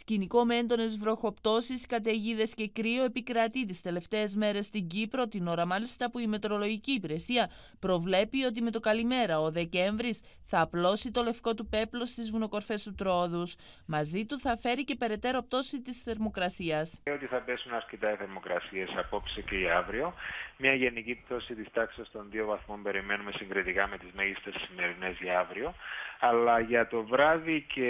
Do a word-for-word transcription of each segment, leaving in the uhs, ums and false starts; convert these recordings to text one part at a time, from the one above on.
Σκηνικό με έντονες βροχοπτώσεις, καταιγίδες και κρύο επικρατεί τις τελευταίες μέρες στην Κύπρο, την ώρα μάλιστα που η Μετρολογική Υπηρεσία προβλέπει ότι με το καλημέρα ο Δεκέμβρης θα απλώσει το λευκό του πέπλο στις βουνοκορφές του Τρόοδους. Μαζί του θα φέρει και περαιτέρω πτώση της θερμοκρασίας. Ότι θα πέσουν ασκητά οι θερμοκρασίες απόψε και αύριο. Μια γενική πτώση της τάξης των δύο βαθμών περιμένουμε συγκριτικά με τις μέγιστες σημερινές για αύριο. Αλλά για το βράδυ και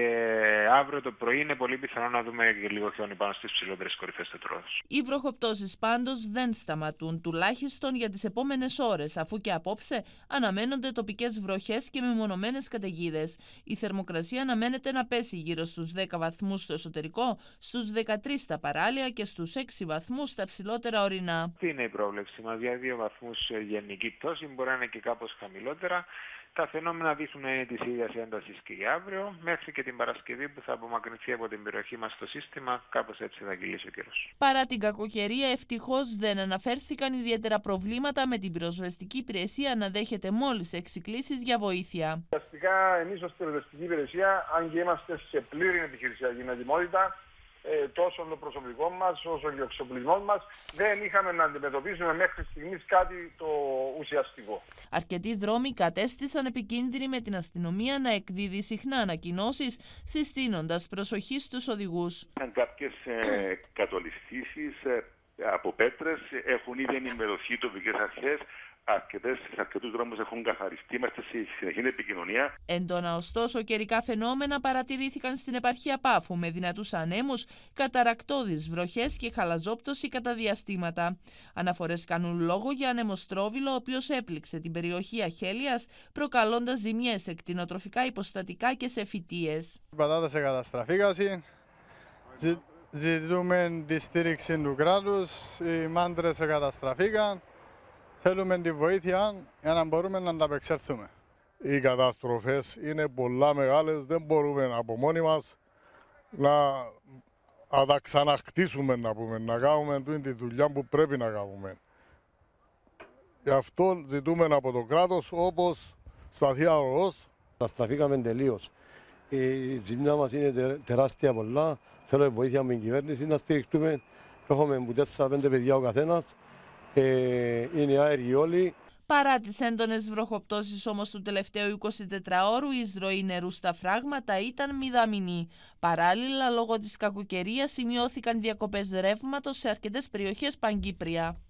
αύριο το πρωί είναι πολύ πιθανό να δούμε και λίγο χιόνι πάνω στις ψηλότερες κορυφές του Τρόοδους. Οι βροχοπτώσεις πάντως δεν σταματούν, τουλάχιστον για τις επόμενες ώρες, αφού και απόψε αναμένονται τοπικές βροχές και μεμονωμένες καταιγίδες. Η θερμοκρασία αναμένεται να πέσει γύρω στους δέκα βαθμούς στο εσωτερικό, στους δεκατρείς στα παράλια και στους έξι βαθμούς στα ψηλότερα ορεινά. Τι είναι η πρόβλεψη μας για δύο βαθμούς γενική πτώση, μπορεί να είναι και κάπως χαμηλότερα. Τα φαινόμενα δείχνουν να είναι της ίδιας έντασης και για αύριο, μέχρι και την Παρασκευή που θα απομακρυνθεί από την περιοχή μας στο σύστημα, κάπως έτσι θα κυλήσει ο καιρός. Παρά την κακοκαιρία, ευτυχώς δεν αναφέρθηκαν ιδιαίτερα προβλήματα, με την πυροσβεστική υπηρεσία να δέχεται μόλις έξι κλήσεις για βοήθεια. Ουσιαστικά, εμείς ως πυροσβεστική υπηρεσία, αν και είμαστε σε πλήρη επιχειρησιακή ετοιμότητα, τόσο το προσωπικό μας όσο και ο εξοπλισμός μας, δεν είχαμε να αντιμετωπίσουμε μέχρι στιγμής κάτι το ουσιαστικό. Αρκετοί δρόμοι κατέστησαν επικίνδυνοι, με την αστυνομία να εκδίδει συχνά ανακοινώσεις συστήνοντας προσοχή στους οδηγούς. Αν κάποιες ε, κατολιστήσεις ε, από πέτρες έχουν ήδη ενημερωθεί τοπικές αρχές. Αρκετές, αρκετούς δρόμους έχουν καθαριστεί, είμαστε σε συνεχή επικοινωνία. Έντονα ωστόσο καιρικά φαινόμενα παρατηρήθηκαν στην επαρχία Πάφου, με δυνατούς ανέμους, καταρακτώδεις βροχές και χαλαζόπτωση κατά διαστήματα. Αναφορές κάνουν λόγο για ανεμοστρόβιλο, ο οποίος έπληξε την περιοχή Αχέλειας, προκαλώντας ζημιές σε κτηνοτροφικά υποστατικά και σε φυτίες. Οι πατάτες εγκαταστραφήκαν. Ζη, ζητούμε τη στήριξη του κράτους, οι μάντρες εγκαταστραφήκαν. Θέλουμε τη βοήθεια για να μπορούμε να ανταπεξέλθουμε. Οι καταστροφές είναι πολλά μεγάλες, δεν μπορούμε από μόνοι μας να, να τα ξαναχτίσουμε, να πούμε, να κάνουμε τη δουλειά που πρέπει να κάνουμε. Γι' αυτό ζητούμε από το κράτος, όπως σταθεί αορός. Καταστραφήκαμε τελείως. Η ζημιά μας είναι τεράστια πολλά. Θέλω βοήθεια με την κυβέρνηση να στηριχτούμε. Έχουμε τέσσερα πέντε παιδιά ο καθένας. Είναι άεργοι όλοι. Παρά τις έντονες βροχοπτώσεις όμως του τελευταίου εικοσιτετράωρου, η εισρωή νερού στα φράγματα ήταν μηδαμινή. Παράλληλα, λόγω της κακοκαιρίας σημειώθηκαν διακοπές ρεύματος σε αρκετές περιοχές πανκύπρια.